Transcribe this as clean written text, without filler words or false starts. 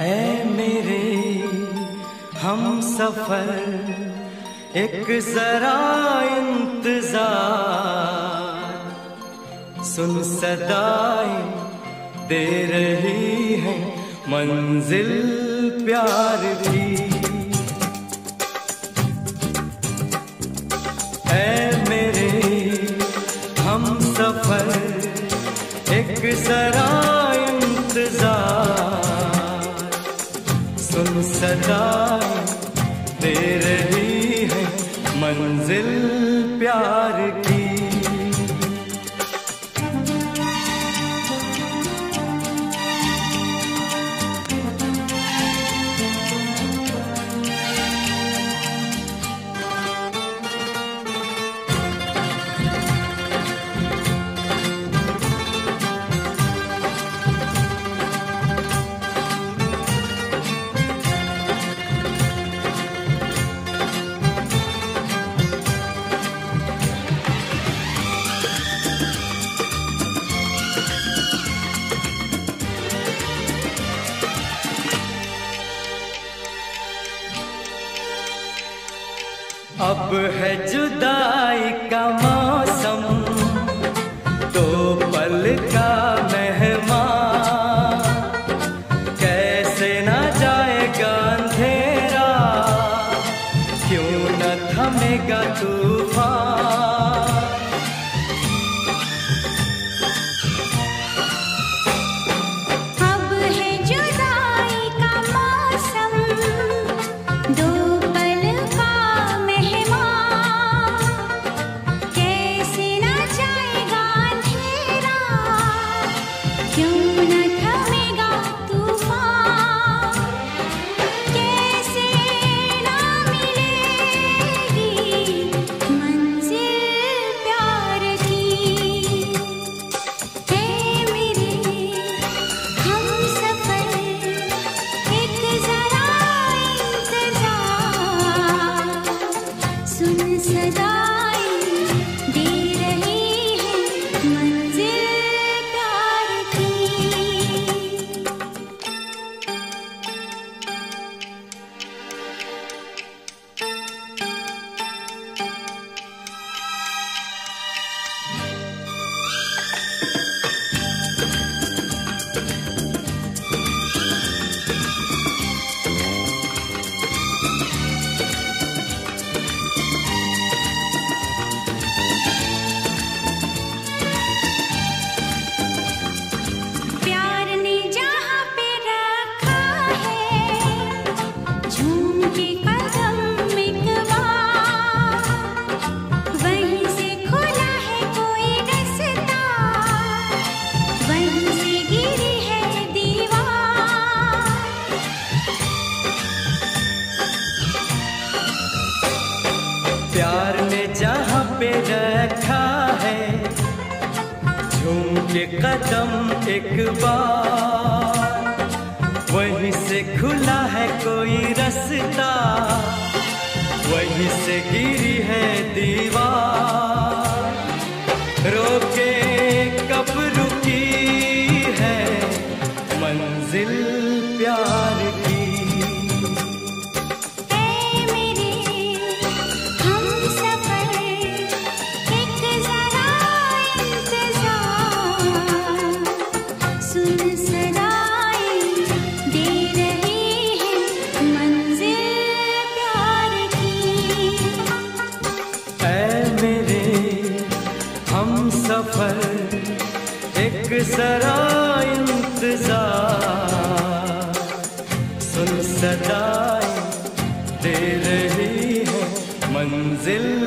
ऐ मेरे हमसफर एक जरा इंतजार, सुन सदाएं दे रही है मंजिल प्यार की। ऐ मेरे हमसफर एक जरा इंतजार, सुन सदाएं दे रही है मंजिल प्यार की। अब है जुदाई का मौसम, दो पल का मेहमान, कैसे न जाएगा अंधेरा, क्यों न थमेगा तूफान। अब है जुदाई का मौसम, दो प्यार ने जहाँ पे रखा है, झूम के कदम एक बार, वहीं से खुला है कोई रास्ता, वहीं से गिरी है दीवार, रोके कब रुकी है मंजिल प्यार की। सफर एक जरा इंतजार, सुन सदाएं दे रही है मंजिल।